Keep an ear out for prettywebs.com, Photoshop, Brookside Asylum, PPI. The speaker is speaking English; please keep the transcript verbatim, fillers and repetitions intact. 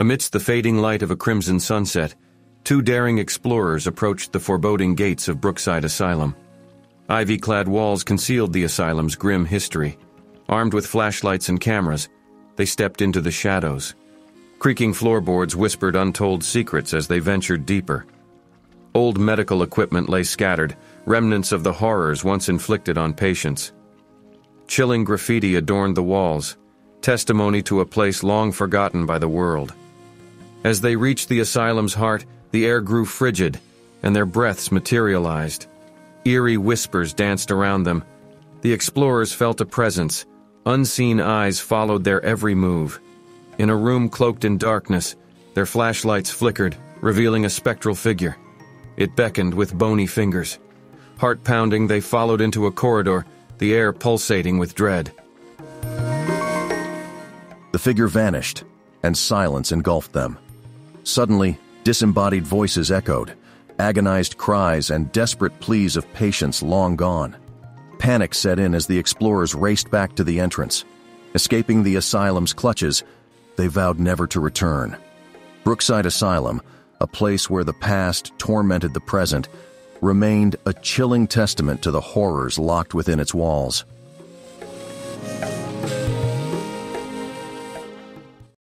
Amidst the fading light of a crimson sunset, two daring explorers approached the foreboding gates of Brookside Asylum. Ivy-clad walls concealed the asylum's grim history. Armed with flashlights and cameras, they stepped into the shadows. Creaking floorboards whispered untold secrets as they ventured deeper. Old medical equipment lay scattered, remnants of the horrors once inflicted on patients. Chilling graffiti adorned the walls, testimony to a place long forgotten by the world. As they reached the asylum's heart, the air grew frigid, and their breaths materialized. Eerie whispers danced around them. The explorers felt a presence. Unseen eyes followed their every move. In a room cloaked in darkness, their flashlights flickered, revealing a spectral figure. It beckoned with bony fingers. Heart pounding, they followed into a corridor, the air pulsating with dread. The figure vanished, and silence engulfed them. Suddenly, disembodied voices echoed, agonized cries and desperate pleas of patients long gone. Panic set in as the explorers raced back to the entrance. Escaping the asylum's clutches, they vowed never to return. Brookside Asylum, a place where the past tormented the present, remained a chilling testament to the horrors locked within its walls.